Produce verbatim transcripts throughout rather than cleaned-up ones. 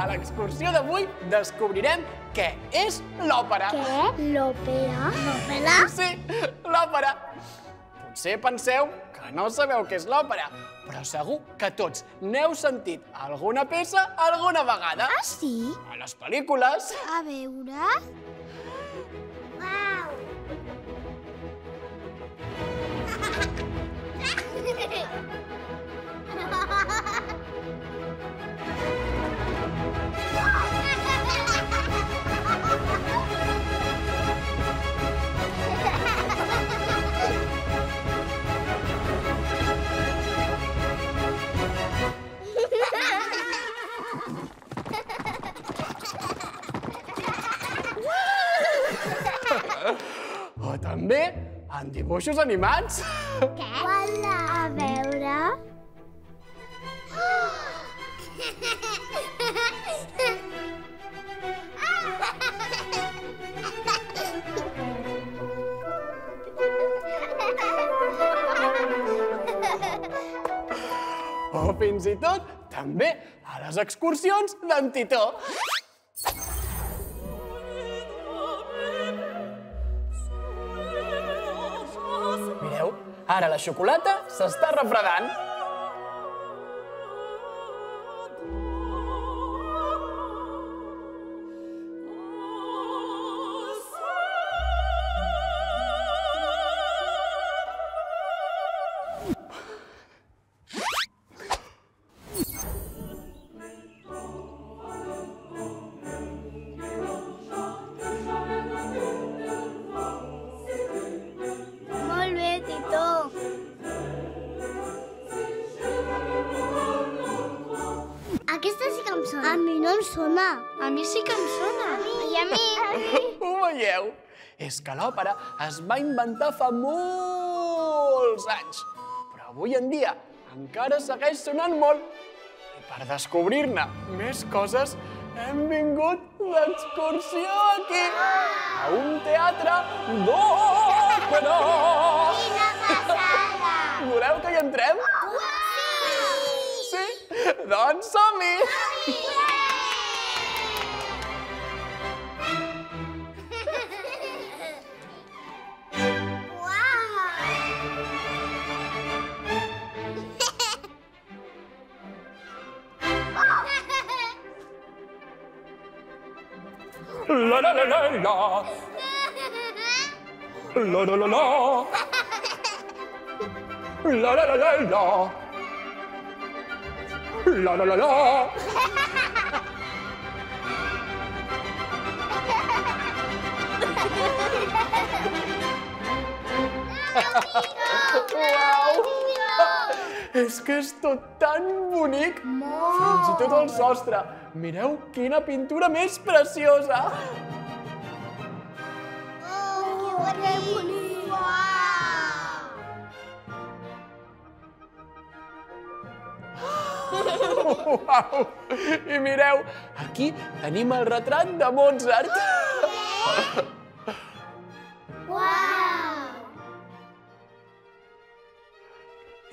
A l'excursió d'avui descobrirem què és l'òpera. Què? L'òpera? L'òpera? Sí, l'òpera. Potser penseu que no sabeu què és l'òpera, però segur que tots n'heu sentit alguna peça alguna vegada. Ah, sí? A les pel·lícules. A veure... Uau! O també en dibuixos animats. Què? A veure... O fins i tot també a les excursions d'en Titó. Mireu, ara la xocolata s'està refredant. A mi no em sona. A mi sí que em sona. I a mi. Ho veieu? És que l'òpera es va inventar fa molts anys. Però avui en dia encara segueix sonant molt. I per descobrir-ne més coses hem vingut d'excursió aquí, a un teatre d'òpera. Quina passada! Voleu que hi entrem? Sí? Doncs som-hi! La la la la la. La la la la. La la la la la. La la la la. Uau! És que és tot tan bonic! Fins i tot el sostre! Mireu quina pintura més preciosa! Oh, que bonic! Uau! I mireu, aquí tenim el retrat de Mozart!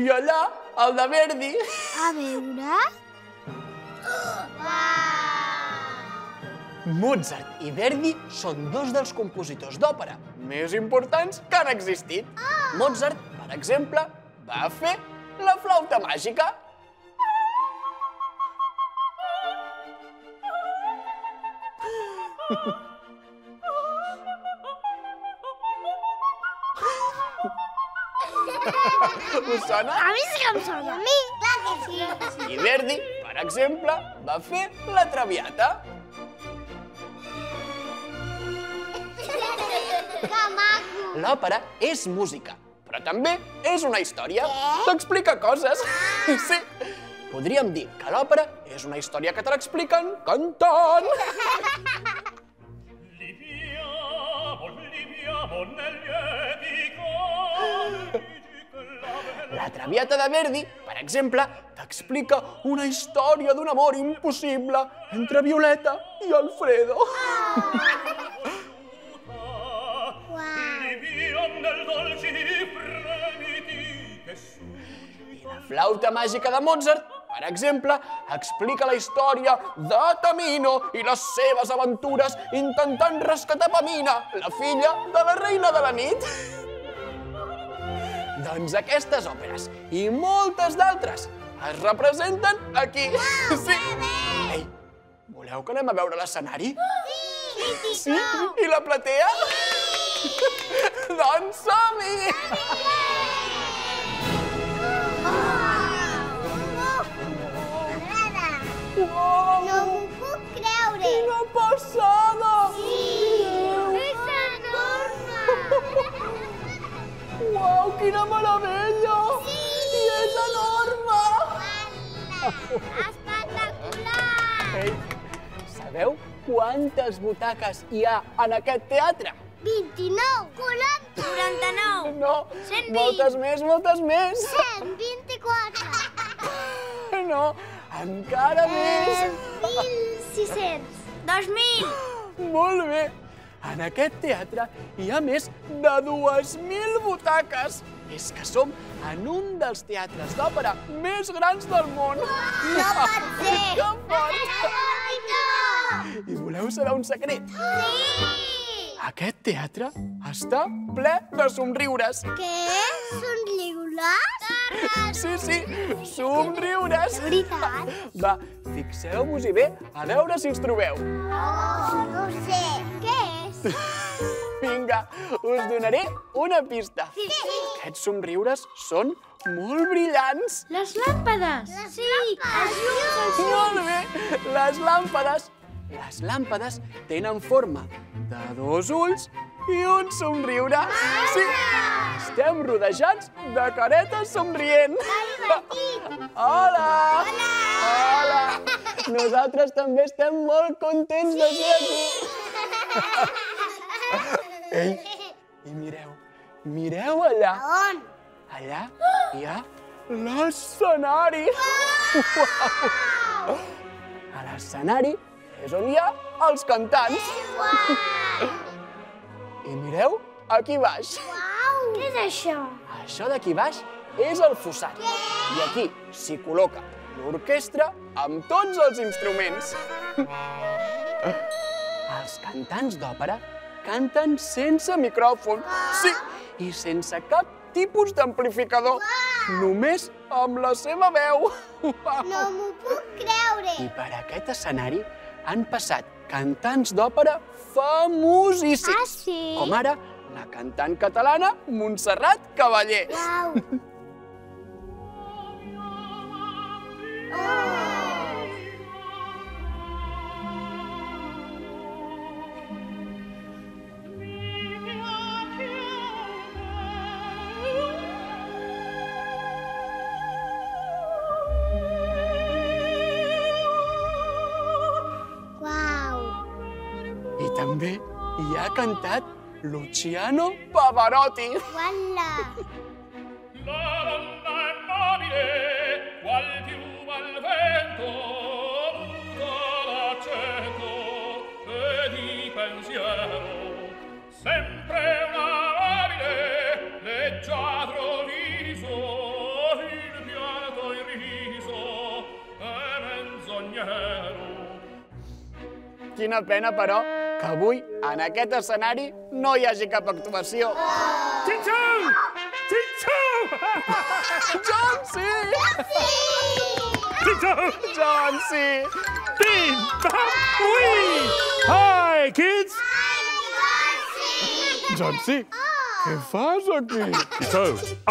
I allà, el de Verdi. A veure... Mozart i Verdi són dos dels compositors d'òpera més importants que han existit. Mozart, per exemple, va fer La flauta màgica. Us sona? A mi sí que em sona. A mi, clar que sí. I Verdi, per exemple, va fer La Traviata. l'òpera és música, però també és una història. T'explica coses. Sí. Podríem dir que l'òpera és una història que te l'expliquen cantant. La Traviata de Verdi, per exemple, t'explica una història d'un amor impossible entre Violeta i Alfredo. I la flauta màgica de Mozart, per exemple, explica la història de Tamino i les seves aventures intentant rescatar Pamina, la filla de la reina de la nit. Doncs aquestes òperes i moltes d'altres es representen aquí. Sí. Ei, voleu que anem a veure l'escenari? Sí! Sí? I la platea? Sí! Doncs som-hi! Wow. No m'ho puc creure! Quina passada! Sí! És enorme! Uau, quina meravella! Sí! I és enorme! Uala! Espectacular! Ei, sabeu quantes butaques hi ha en aquest teatre? vint-i-nou! quaranta! noranta-nou! No, cent vint! Moltes més, moltes més! cent vint-i-quatre! No! Encara més! mil sis-cents! dos mil! Molt bé! En aquest teatre hi ha més de dues mil butaques! És que som en un dels teatres d'òpera més grans del món! No pot ser! Que fort! I voleu saber un secret? Sí! Aquest teatre està ple de somriures! Què? Somriures? Sí, sí, somriures. De veritat? Va, fixeu-vos-hi bé a veure si els trobeu. Oh, no ho sé. Què és? Vinga, us donaré una pista. Sí, sí. Aquests somriures són molt brillants. Les làmpades. Sí, els llums. Molt bé, les làmpades. Les làmpades tenen forma de dos ulls i un somriure. Sí, estem rodejats de caretes somrient. Hola! Hola! Nosaltres també estem molt contents de ser aquí. Ei, i mireu, mireu allà. On? Allà hi ha l'escenari. Uau! A l'escenari és on hi ha els cantants. Uau! I mireu, aquí baix. Uau! Què és això? Això d'aquí baix és el fossat. I aquí s'hi col·loca l'orquestra amb tots els instruments. Els cantants d'òpera canten sense micròfon. Sí, i sense cap tipus d'amplificador. Només amb la seva veu. No m'ho puc creure. I per aquest escenari han passat cantants d'òpera famosíssims. Ah, sí? Com ara la cantant catalana Montserrat Caballé. Uau! També hi ha cantat Luciano Pavarotti. Uala! La donna è mobile, qual piuma al vento, muta l'accento e di pensiero. Sempre una amabile, leggiadro viso, il pianto e il riso e menzognero. Quina pena, però, que avui, en aquest escenari, no hi hagi cap actuació. Titó! Titó! John C! Titó! John C! Pim! Pam! Ui! Hi, kids! I'm John C! John C? Què fas aquí? Titó,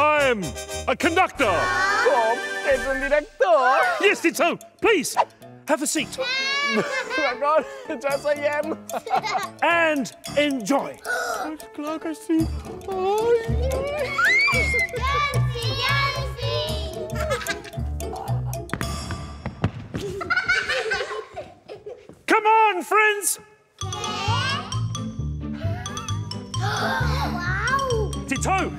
I'm a conductor! Com? Ets un director? Yes, Titó, please, have a seat. D'acord, ja seiem. And enjoy. Doncs clar que sí. Doncs sí, doncs sí. Come on, friends! Titó,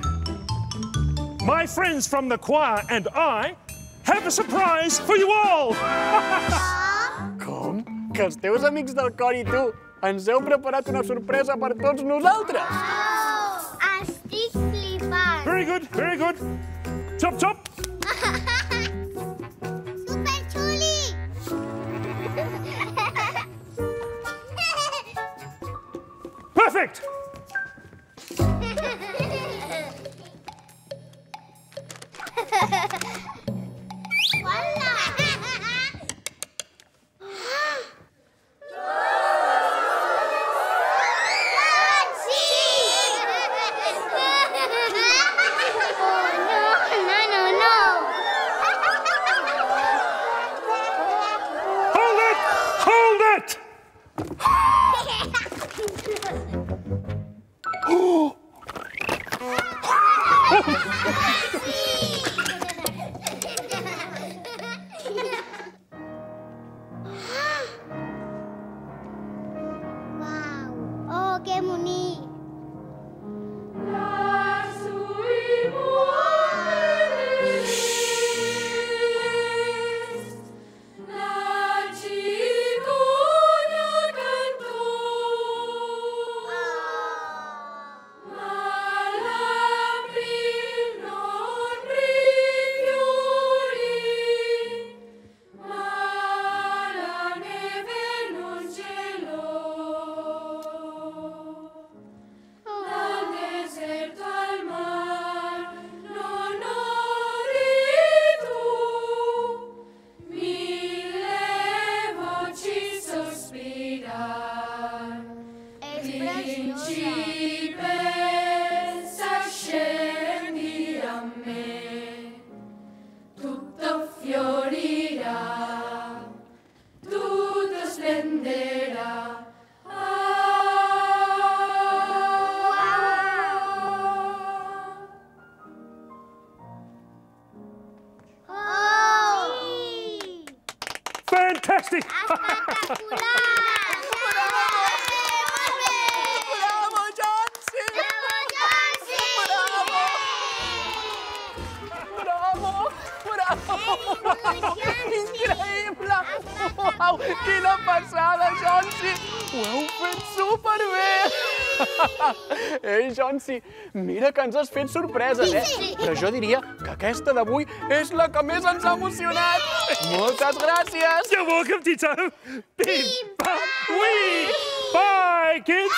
my friends from the choir and I have a surprise for you all! Com? Que els teus amics del cor i tu ens heu preparat una sorpresa per tots nosaltres! Oh! Estic flipant! Very good, very good! Chop, chop! Superxuli! Perfect! Fantàstic! Bravo, John C. Bravo, John C. Bravo! Bravo! Bravo! Increïble! Uau, quina passada, John C. Ho heu fet superbé! Ei, John C., mira que ens has fet sorpreses, eh? Però jo diria que aquesta d'avui és la que més ens ha emocionat! Moltes gràcies! You're welcome, Titó! Pim-pam-ui! Bye, kids!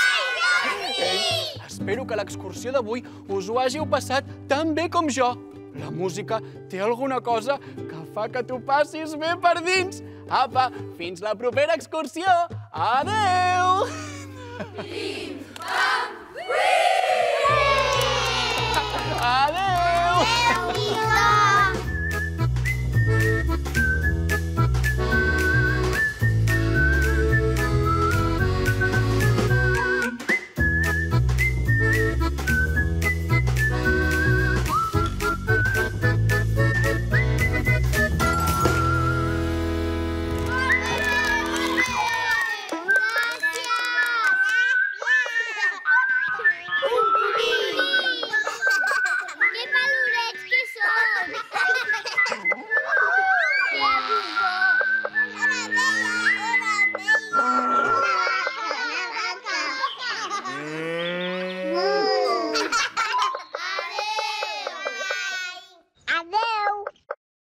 Ei, espero que l'excursió d'avui us ho hàgiu passat tan bé com jo. La música té alguna cosa que fa que t'ho passis bé per dins. Apa, fins la propera excursió! Adeu!